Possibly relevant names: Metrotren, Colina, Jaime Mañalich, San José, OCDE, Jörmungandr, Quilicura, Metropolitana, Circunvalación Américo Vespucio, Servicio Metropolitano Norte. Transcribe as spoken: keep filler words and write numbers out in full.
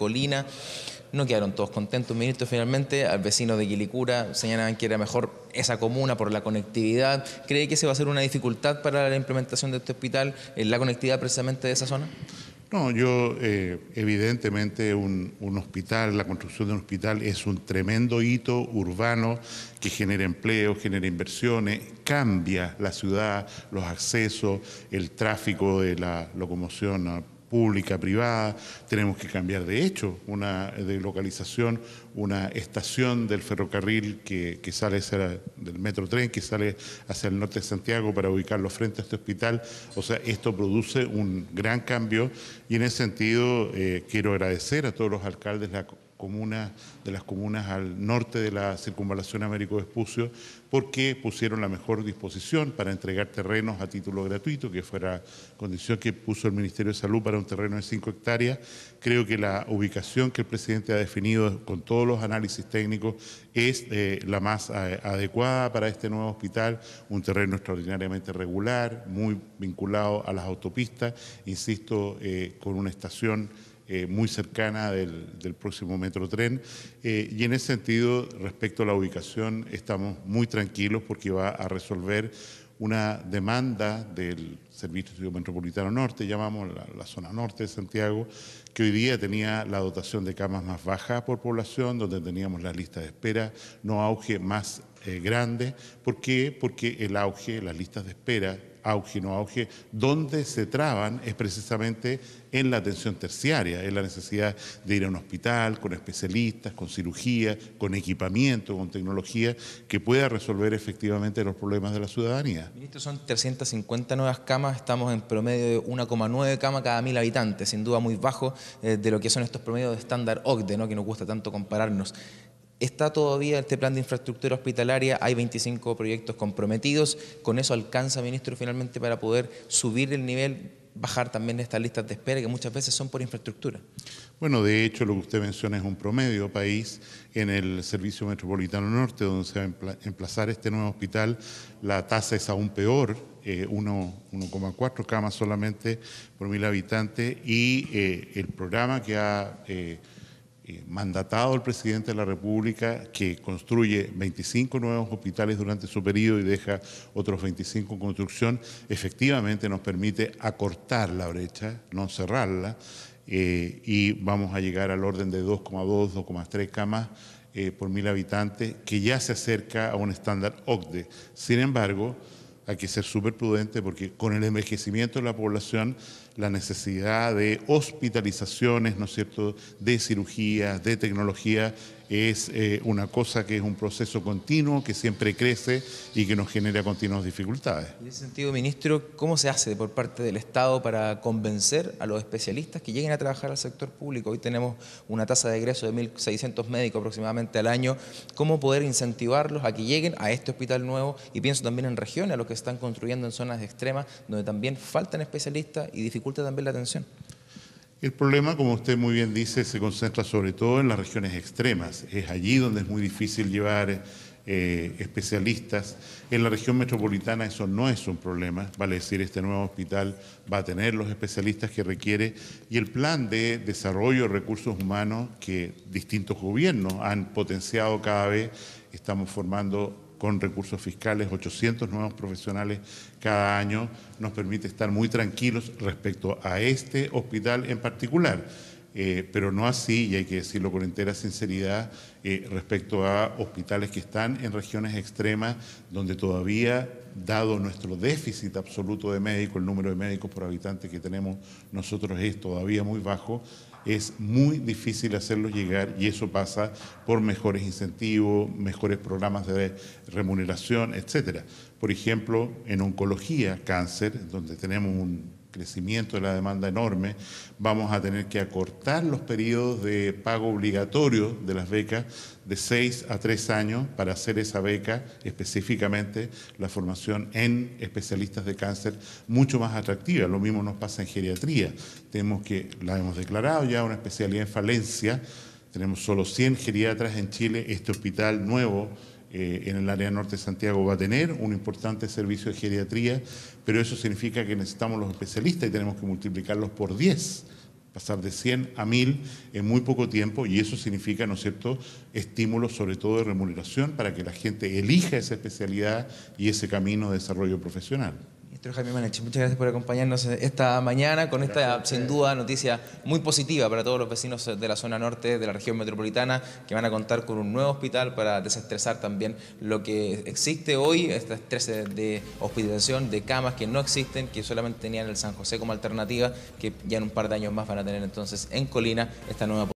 Colina. No quedaron todos contentos, ministro, finalmente. Al vecino de Quilicura señalaban que era mejor esa comuna por la conectividad. ¿Cree que se va a hacer una dificultad para la implementación de este hospital en la conectividad precisamente de esa zona? No, yo eh, evidentemente un, un hospital, la construcción de un hospital es un tremendo hito urbano que genera empleo, genera inversiones, cambia la ciudad, los accesos, el tráfico de la locomoción pública, privada. Tenemos que cambiar de hecho una de localización, una estación del ferrocarril que, que sale hacia, del Metrotren, que sale hacia el norte de Santiago para ubicarlo frente a este hospital. O sea, esto produce un gran cambio y en ese sentido eh, quiero agradecer a todos los alcaldes de la comuna, de las comunas al norte de la Circunvalación Américo Vespucio, porque pusieron la mejor disposición para entregar terrenos a título gratuito, que fue la condición que puso el Ministerio de Salud para un terreno de cinco hectáreas. Creo que la ubicación que el presidente ha definido con todos los análisis técnicos es eh, la más adecuada para este nuevo hospital, un terreno extraordinariamente regular, muy vinculado a las autopistas, insisto, eh, con una estación Eh, muy cercana del, del próximo Metrotren eh, y en ese sentido, respecto a la ubicación, estamos muy tranquilos porque va a resolver una demanda del Servicio Metropolitano Norte, llamamos la, la zona norte de Santiago, que hoy día tenía la dotación de camas más baja por población, donde teníamos las listas de espera, no auge más eh, grande. ¿Por qué? Porque el auge, las listas de espera, auge, no auge, donde se traban es precisamente en la atención terciaria, en la necesidad de ir a un hospital con especialistas, con cirugía, con equipamiento, con tecnología que pueda resolver efectivamente los problemas de la ciudadanía. Ministro, son trescientas cincuenta nuevas camas, estamos en promedio de uno coma nueve camas cada mil habitantes, sin duda muy bajo eh, de lo que son estos promedios de estándar O C D E, ¿no?, que nos gusta tanto compararnos. ¿Está todavía este plan de infraestructura hospitalaria? Hay veinticinco proyectos comprometidos. ¿Con eso alcanza, ministro, finalmente para poder subir el nivel, bajar también estas listas de espera que muchas veces son por infraestructura? Bueno, de hecho, lo que usted menciona es un promedio país. En el Servicio Metropolitano Norte, donde se va a emplazar este nuevo hospital, la tasa es aún peor, eh, uno coma cuatro camas solamente por mil habitantes, y eh, el programa que ha Eh, mandatado el presidente de la República, que construye veinticinco nuevos hospitales durante su periodo y deja otros veinticinco en construcción, efectivamente nos permite acortar la brecha, no cerrarla, eh, y vamos a llegar al orden de dos coma dos, dos coma tres camas eh, por mil habitantes, que ya se acerca a un estándar O C D E. Sin embargo, hay que ser súper prudente porque con el envejecimiento de la población, la necesidad de hospitalizaciones, ¿no es cierto?, de cirugías, de tecnología, es eh, una cosa que es un proceso continuo, que siempre crece y que nos genera continuas dificultades. En ese sentido, ministro, ¿cómo se hace por parte del Estado para convencer a los especialistas que lleguen a trabajar al sector público? Hoy tenemos una tasa de egreso de mil seiscientos médicos aproximadamente al año. ¿Cómo poder incentivarlos a que lleguen a este hospital nuevo? Y pienso también en regiones, a los que están construyendo en zonas extremas, donde también faltan especialistas y dificulta también la atención. El problema, como usted muy bien dice, se concentra sobre todo en las regiones extremas. Es allí donde es muy difícil llevar eh, especialistas. En la región metropolitana eso no es un problema, vale decir, este nuevo hospital va a tener los especialistas que requiere y el plan de desarrollo de recursos humanos que distintos gobiernos han potenciado cada vez, estamos formando con recursos fiscales, ochocientos nuevos profesionales cada año, nos permite estar muy tranquilos respecto a este hospital en particular, eh, pero no así, y hay que decirlo con entera sinceridad, eh, respecto a hospitales que están en regiones extremas, donde todavía, dado nuestro déficit absoluto de médicos, el número de médicos por habitante que tenemos nosotros es todavía muy bajo, es muy difícil hacerlos llegar y eso pasa por mejores incentivos, mejores programas de remuneración, etcétera. Por ejemplo, en oncología, cáncer, donde tenemos un crecimiento de la demanda enorme, vamos a tener que acortar los periodos de pago obligatorio de las becas de seis a tres años para hacer esa beca, específicamente la formación en especialistas de cáncer, mucho más atractiva. Lo mismo nos pasa en geriatría. Tenemos que, la hemos declarado ya, una especialidad en falencia. Tenemos solo cien geriatras en Chile. Este hospital nuevo Eh, en el área norte de Santiago va a tener un importante servicio de geriatría, pero eso significa que necesitamos los especialistas y tenemos que multiplicarlos por diez. pasar de cien a mil en muy poco tiempo, y eso significa, ¿no es cierto?, estímulos sobre todo de remuneración para que la gente elija esa especialidad y ese camino de desarrollo profesional. Ministro Jaime Mañalich, muchas gracias por acompañarnos esta mañana con esta, sin duda, noticia muy positiva para todos los vecinos de la zona norte, de la región metropolitana, que van a contar con un nuevo hospital para desestresar también lo que existe hoy, este estrés de hospitalización, de camas que no existen, que solamente tenían el San José como alternativa, que ya en un par de años más van a tener entonces en Colina esta nueva